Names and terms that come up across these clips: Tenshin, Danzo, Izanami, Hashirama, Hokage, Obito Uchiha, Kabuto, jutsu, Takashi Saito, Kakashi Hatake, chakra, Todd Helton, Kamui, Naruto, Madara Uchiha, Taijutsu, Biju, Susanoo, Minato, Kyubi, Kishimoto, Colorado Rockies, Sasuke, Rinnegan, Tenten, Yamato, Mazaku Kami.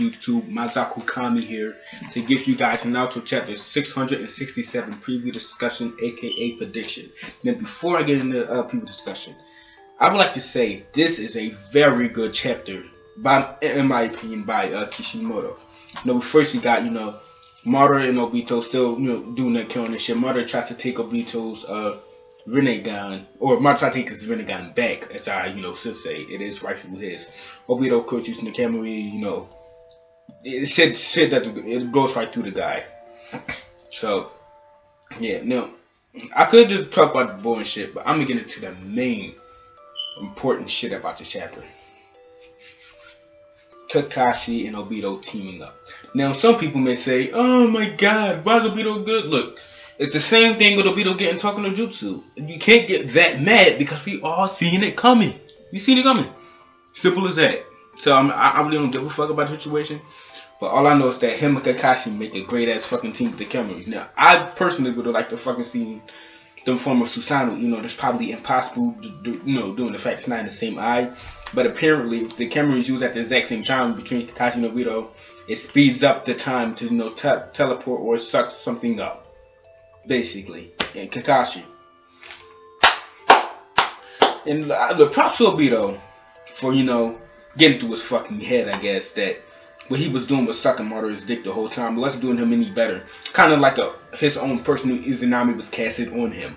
YouTube, Mazaku Kami here, to give you guys Naruto chapter 667 preview discussion, aka prediction. Now, before I get into the preview discussion, I would like to say this is a very good chapter, in my opinion, by Kishimoto. You know, first you got, you know, Madara and Obito still, you know, doing their killing and shit. Madara tries to take Obito's Rinnegan, or Madara take his Rinnegan back, as I, you know, should say. It is rightfully his. Obito could use the Kamui, you know, it said that it goes right through the guy. So, yeah, now, I could just talk about the bullshit, but I'm gonna get into the main important shit about this chapter. Kakashi and Obito teaming up. Now, some people may say, oh my god, why is Obito good? Look, it's the same thing with Obito getting talking to jutsu. You can't get that mad because we all seen it coming. We seen it coming. Simple as that. So I really don't give a fuck about the situation. But all I know is that him and Kakashi make a great ass fucking team with the Kamui. Now, I personally would have liked to fucking see them form of Susanoo. You know, that's probably impossible to do, you know, doing the fact it's not in the same eye. But apparently, the camera is used at the exact same time between Kakashi and Obito. It speeds up the time to, you know, teleport or suck something up, basically. And Kakashi. And the props to Obito for, you know, getting through his fucking head, I guess, that what he was doing was sucking Madara's dick the whole time. But wasn't doing him any better. Kind of like his own personal Izanami was casted on him.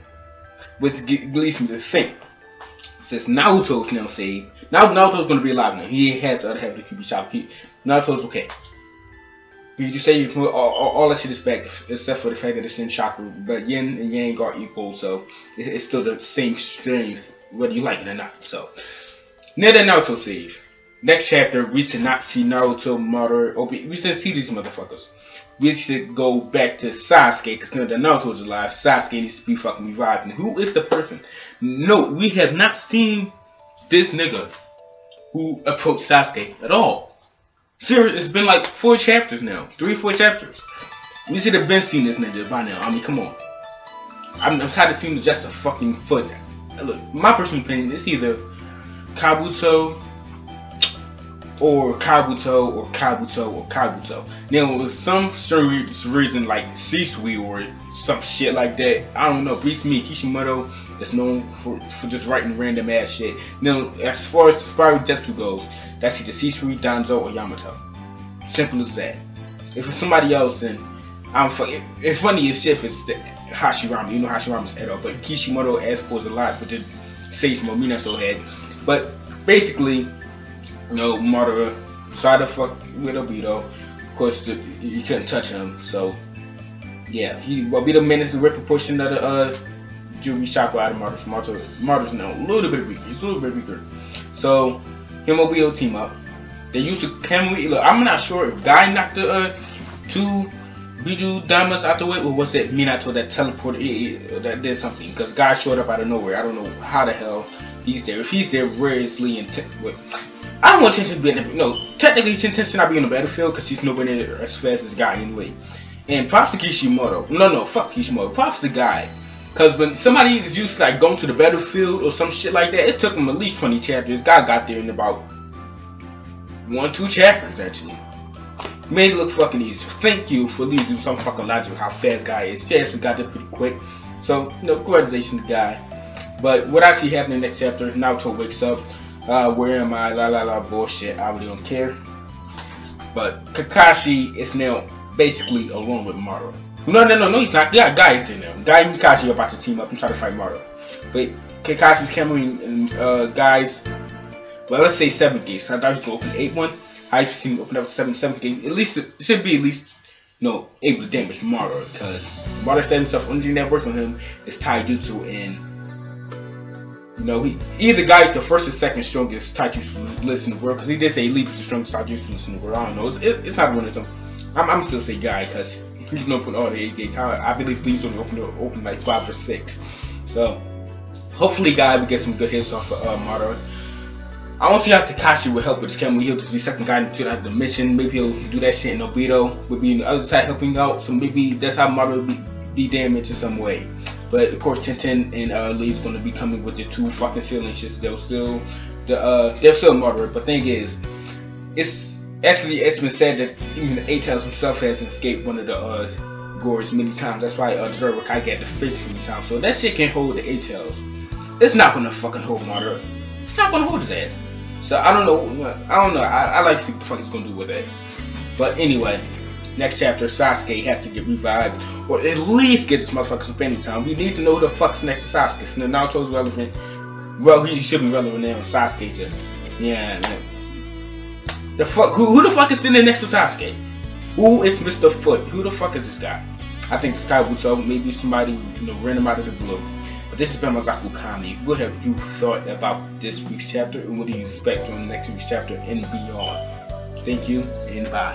Which leads me to think, since Naruto's now saved, now Naruto's gonna be alive now. He has the other half of the Kyubi shop. Naruto's okay. You just say you can put all that shit is back, except for the fact that it's in chakra. But yin and yang are equal, so it's still the same strength, whether you like it or not. So, now that Naruto's saved, next chapter we should not see Naruto, Madara, Obito. We should see these motherfuckers. We should go back to Sasuke, because now that Naruto's alive, Sasuke needs to be fucking revived. And who is the person? No, we have not seen this nigga who approached Sasuke at all. Seriously, it's been like 4 chapters now. 3 or 4 chapters. We should have been seeing this nigga by now. I mean, come on. I'm tired of seeing just a fucking foot. Look, my personal opinion, it's either Kabuto or Kabuto, or Kabuto, or Kabuto. Now, with some certain reason, like C-Suite or some shit like that, I don't know. Beats me, Kishimoto is known for just writing random ass shit. Now, as far as the spiral jutsu goes, that's either C-Suite, Danzo, or Yamato. Simple as that. If it's somebody else, then I'm fucking. It's funny as shit if it's the Hashirama. You know Hashirama's at all, but Kishimoto as was a lot, but the Sage Minato had. But basically, no, Madara tried to fuck with Obito. Of course, you couldn't touch him. So, yeah, Obito managed to rip a portion of the Kyubi chakra out of Madara. Madara's now a little bit weaker. He's a little bit weaker. So, him and Obito team up. They used to Kamui. Look, I'm not sure if Guy knocked the 2 Biju Damas out the way, or was it Minato that teleported, that did something? Because Guy showed up out of nowhere. I don't know how the hell he's there. If he's there, where is Lee and I don't want Tenshin to be in the no. Technically, Tenshin not be on the battlefield because he's nowhere near as fast as Guy anyway. And props to Kishimoto. No, fuck Kishimoto. Props to Guy, because when somebody is used to like going to the battlefield or some shit like that, it took him at least 20 chapters. Guy got there in about 1 or 2 chapters actually. Made it look fucking easy. Thank you for using some fucking logic how fast Guy is. He actually got there pretty quick. So, you know, congratulations to Guy. But what I see happening next chapter, Naruto wakes up. Where am I? La la la bullshit. I really don't care. But Kakashi is now basically alone with Madara. No, he's not. Yeah, Guy is in there. Guy and Kakashi are about to team up and try to fight Madara. But Kakashi's Kamui and Guy's, well, let's say 7 gates. I thought he was going to open 8-1. I've seen him open up 7 gates. At least it should be at least no able to damage Madara, because Madara set himself. Only thing that works on him is Taijutsu and. You know, either Guy is the first or second strongest Taijutsu list in the world, because he did say Lee was the strongest Taijutsu list in the world. I don't know. It's not one of them. I'm still say Guy, because he's gonna open all the 8 gates. I believe Lee's only open like 5 or 6. So hopefully Guy will get some good hits off of Madara. I don't see how Kakashi will help with his Kamui. He'll just be second guy into the mission. Maybe he'll do that shit, and Obito will be on the other side helping out. So maybe that's how Madara will be damaged in some way. But of course, Tenten and Lee's gonna be coming with the 2 fucking ceiling shits. They're still moderate. But thing is, it's Actually, it's been said that even the A-Tails himself has escaped one of the gourds many times. That's why the third Hokage got the fist many times. So that shit can hold the A-Tails. It's not gonna fucking hold Madara. It's not gonna hold his ass. So I don't know. I like to see what the fuck he's gonna do with that. But anyway, next chapter, Sasuke has to get revived, or at least get this motherfucker some penny time. We need to know who the fuck's next to Sasuke. So Naruto's relevant. Well, he should be relevant now. Sasuke just, yeah. Man. The fuck? Who the fuck is sitting next to Sasuke? Who is Mr. Foot? Who the fuck is this guy? I think it's Kabuto. Maybe somebody, you know, ran him out of the blue. But this has been Mazaku Kami. What have you thought about this week's chapter, and what do you expect from next week's chapter and beyond? Thank you, and bye.